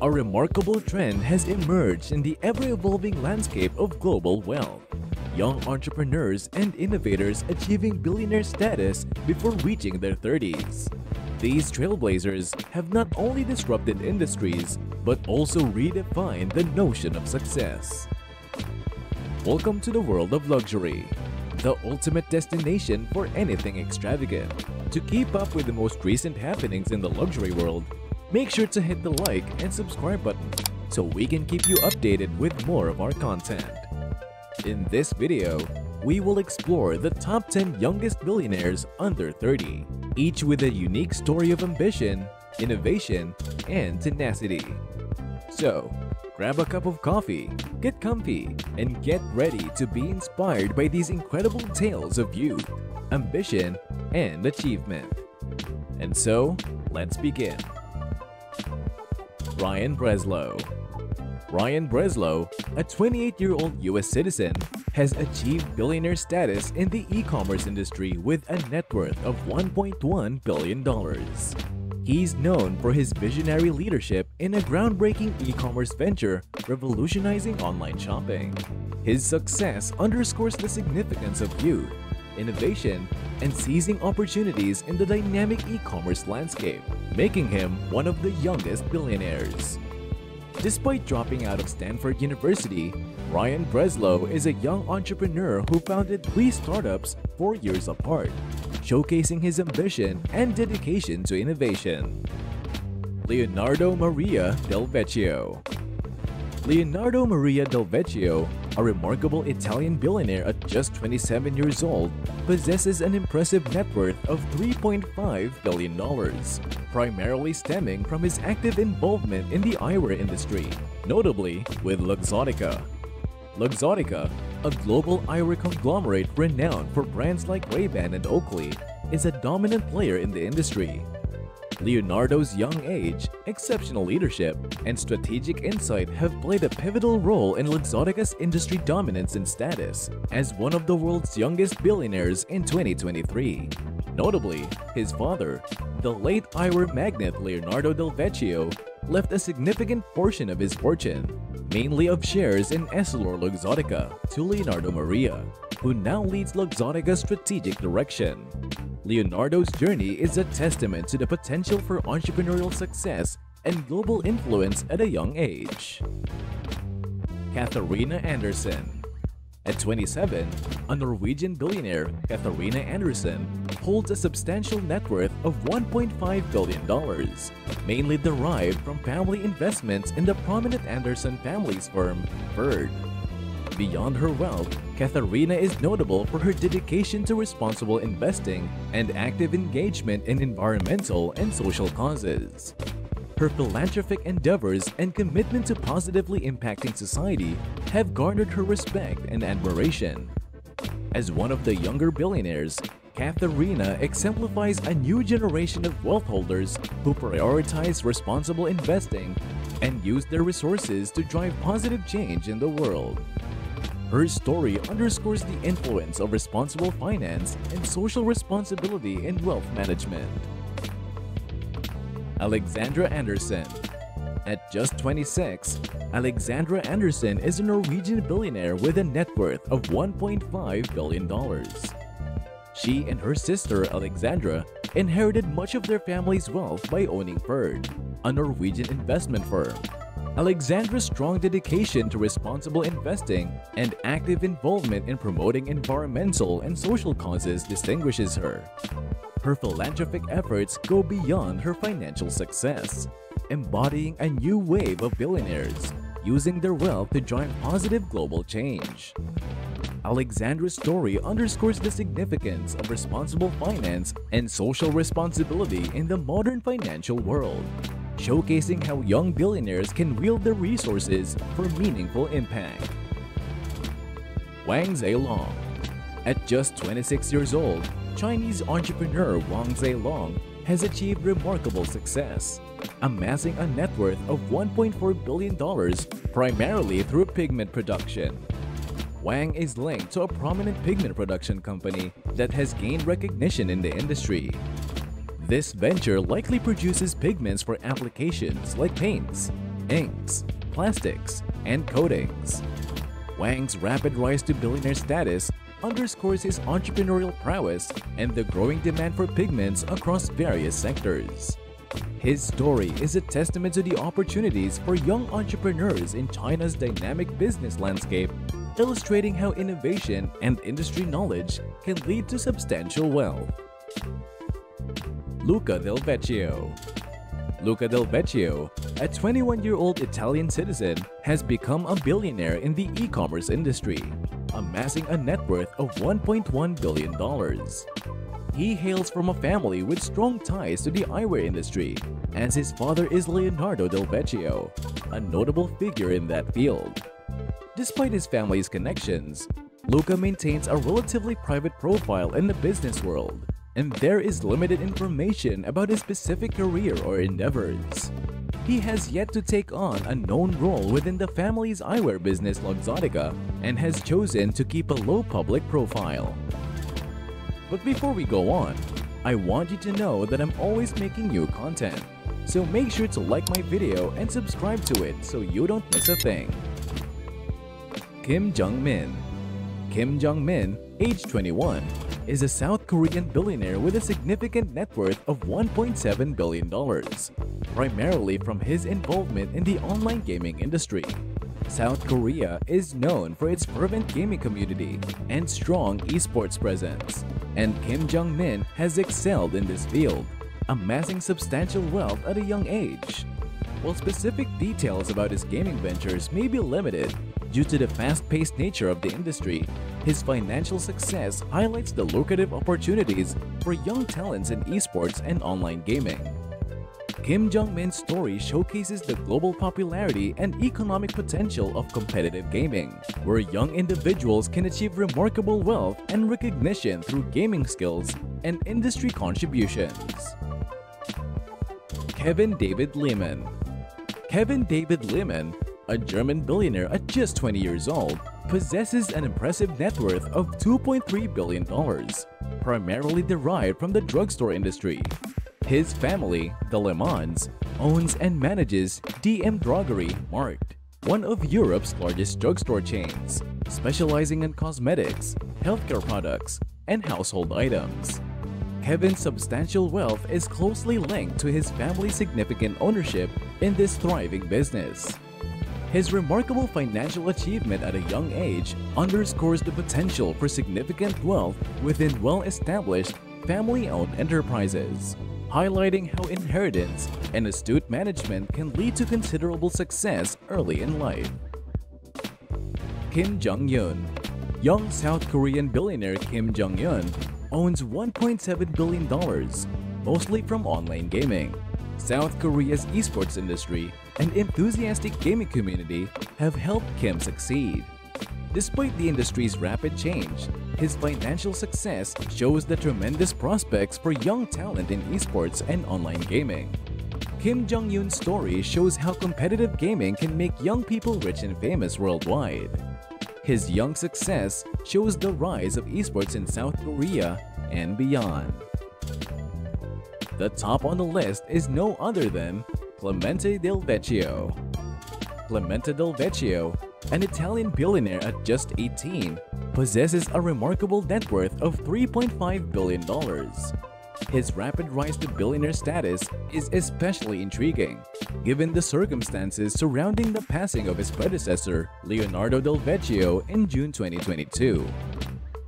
a remarkable trend has emerged in the ever-evolving landscape of global wealth. Young entrepreneurs and innovators achieving billionaire status before reaching their 30s. These trailblazers have not only disrupted industries, but also redefined the notion of success. Welcome to the world of luxury, the ultimate destination for anything extravagant. To keep up with the most recent happenings in the luxury world, make sure to hit the like and subscribe button so we can keep you updated with more of our content. In this video, we will explore the top 10 youngest billionaires under 30, each with a unique story of ambition, innovation, and tenacity. So, grab a cup of coffee, get comfy, and get ready to be inspired by these incredible tales of youth, ambition, and achievement. And so, let's begin. Ryan Breslow. Ryan Breslow, a 28-year-old U.S. citizen, has achieved billionaire status in the e-commerce industry with a net worth of $1.1 billion. He's known for his visionary leadership in a groundbreaking e-commerce venture revolutionizing online shopping. His success underscores the significance of youth, innovation, and seizing opportunities in the dynamic e-commerce landscape, making him one of the youngest billionaires. Despite dropping out of Stanford University, Ryan Breslow is a young entrepreneur who founded 3 startups 4 years apart, showcasing his ambition and dedication to innovation. Leonardo Maria Del Vecchio. Leonardo Maria Del Vecchio, a remarkable Italian billionaire at just 27 years old, possesses an impressive net worth of $3.5 billion, primarily stemming from his active involvement in the eyewear industry, notably with Luxottica. Luxottica, a global eyewear conglomerate renowned for brands like Ray-Ban and Oakley, is a dominant player in the industry. Leonardo's young age, exceptional leadership, and strategic insight have played a pivotal role in Luxottica's industry dominance and status as one of the world's youngest billionaires in 2023. Notably, his father, the late eyewear magnate Leonardo Del Vecchio, left a significant portion of his fortune, mainly of shares in EssilorLuxottica, to Leonardo Maria, who now leads Luxottica's strategic direction. Leonardo's journey is a testament to the potential for entrepreneurial success and global influence at a young age. Katharina Anderson. At 27, a Norwegian billionaire, Katharina Anderson, holds a substantial net worth of $1.5 billion, mainly derived from family investments in the prominent Anderson family's firm, Bird. Beyond her wealth, Katharina is notable for her dedication to responsible investing and active engagement in environmental and social causes. Her philanthropic endeavors and commitment to positively impacting society have garnered her respect and admiration. As one of the younger billionaires, Katharina exemplifies a new generation of wealth holders who prioritize responsible investing and use their resources to drive positive change in the world. Her story underscores the influence of responsible finance and social responsibility in wealth management. Alexandra Andresen. At just 26, Alexandra Andresen is a Norwegian billionaire with a net worth of $1.5 billion. She and her sister Alexandra inherited much of their family's wealth by owning Ferd, a Norwegian investment firm. Alexandra's strong dedication to responsible investing and active involvement in promoting environmental and social causes distinguishes her. Her philanthropic efforts go beyond her financial success, embodying a new wave of billionaires, using their wealth to drive positive global change. Alexandra's story underscores the significance of responsible finance and social responsibility in the modern financial world, showcasing how young billionaires can wield their resources for meaningful impact. Wang Zelong. At just 26 years old, Chinese entrepreneur Wang Zelong has achieved remarkable success, amassing a net worth of $1.4 billion primarily through pigment production. Wang is linked to a prominent pigment production company that has gained recognition in the industry. This venture likely produces pigments for applications like paints, inks, plastics, and coatings. Wang's rapid rise to billionaire status underscores his entrepreneurial prowess and the growing demand for pigments across various sectors. His story is a testament to the opportunities for young entrepreneurs in China's dynamic business landscape, illustrating how innovation and industry knowledge can lead to substantial wealth. Luca Del Vecchio. Luca Del Vecchio, a 21-year-old Italian citizen, has become a billionaire in the e-commerce industry, amassing a net worth of $1.1 billion. He hails from a family with strong ties to the eyewear industry, as his father is Leonardo Del Vecchio, a notable figure in that field. Despite his family's connections, Luca maintains a relatively private profile in the business world, and there is limited information about his specific career or endeavors. He has yet to take on a known role within the family's eyewear business Luxottica and has chosen to keep a low public profile. But before we go on, I want you to know that I'm always making new content, so make sure to like my video and subscribe to it so you don't miss a thing. Kim Jung-min. Kim Jung-min, age 21, is a South Korean billionaire with a significant net worth of $1.7 billion, primarily from his involvement in the online gaming industry. South Korea is known for its fervent gaming community and strong esports presence, and Kim Jung-min has excelled in this field, amassing substantial wealth at a young age. While specific details about his gaming ventures may be limited due to the fast-paced nature of the industry, his financial success highlights the lucrative opportunities for young talents in esports and online gaming. Kim Jung-min's story showcases the global popularity and economic potential of competitive gaming, where young individuals can achieve remarkable wealth and recognition through gaming skills and industry contributions. Kevin David Lehman. Kevin David Lehman, a German billionaire at just 20 years old, possesses an impressive net worth of $2.3 billion, primarily derived from the drugstore industry. His family, the Lehmans, owns and manages DM Drogerie Markt, one of Europe's largest drugstore chains, specializing in cosmetics, healthcare products, and household items. Kevin's substantial wealth is closely linked to his family's significant ownership in this thriving business. His remarkable financial achievement at a young age underscores the potential for significant wealth within well-established, family-owned enterprises, highlighting how inheritance and astute management can lead to considerable success early in life. Kim Jung-Youn. Young South Korean billionaire Kim Jung-Youn owns $1.7 billion, mostly from online gaming. South Korea's esports industry and enthusiastic gaming community have helped Kim succeed. Despite the industry's rapid change, his financial success shows the tremendous prospects for young talent in esports and online gaming. Kim Jung-Youn's story shows how competitive gaming can make young people rich and famous worldwide. His young success shows the rise of esports in South Korea and beyond. The top on the list is no other than Clemente Del Vecchio. Clemente Del Vecchio, an Italian billionaire at just 18, possesses a remarkable net worth of $3.5 billion. His rapid rise to billionaire status is especially intriguing, given the circumstances surrounding the passing of his predecessor, Leonardo Del Vecchio, in June 2022.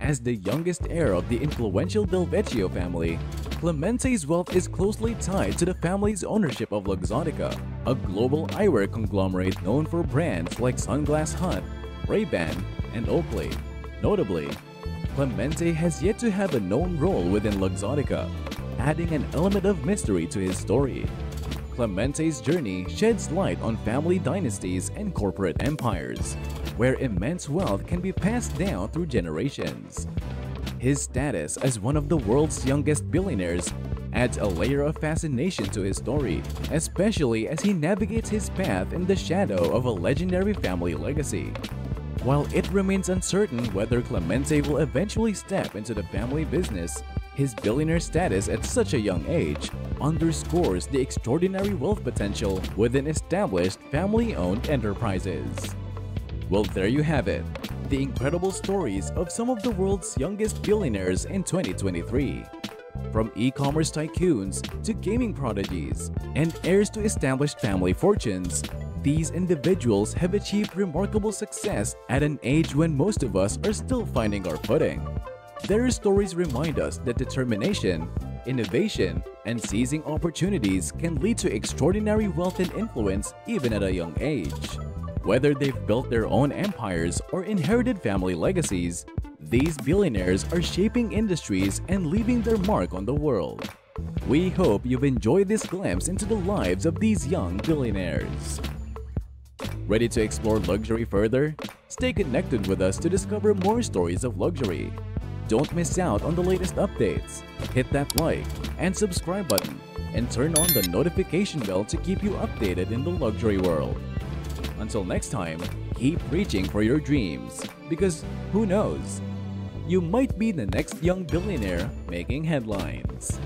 As the youngest heir of the influential Del Vecchio family, Clemente's wealth is closely tied to the family's ownership of Luxottica, a global eyewear conglomerate known for brands like Sunglass Hut, Ray-Ban, and Oakley. Notably, Clemente has yet to have a known role within Luxottica, adding an element of mystery to his story. Clemente's journey sheds light on family dynasties and corporate empires, where immense wealth can be passed down through generations. His status as one of the world's youngest billionaires adds a layer of fascination to his story, especially as he navigates his path in the shadow of a legendary family legacy. While it remains uncertain whether Clemente will eventually step into the family business, His billionaire status at such a young age underscores the extraordinary wealth potential within established family-owned enterprises. Well, there you have it, the incredible stories of some of the world's youngest billionaires in 2023. From e-commerce tycoons to gaming prodigies and heirs to established family fortunes, these individuals have achieved remarkable success at an age when most of us are still finding our footing. Their stories remind us that determination, innovation, and seizing opportunities can lead to extraordinary wealth and influence even at a young age. Whether they've built their own empires or inherited family legacies, these billionaires are shaping industries and leaving their mark on the world. We hope you've enjoyed this glimpse into the lives of these young billionaires. Ready to explore luxury further? Stay connected with us to discover more stories of luxury. Don't miss out on the latest updates. Hit that like and subscribe button and turn on the notification bell to keep you updated in the luxury world. Until next time, keep reaching for your dreams, because who knows, you might be the next young billionaire making headlines.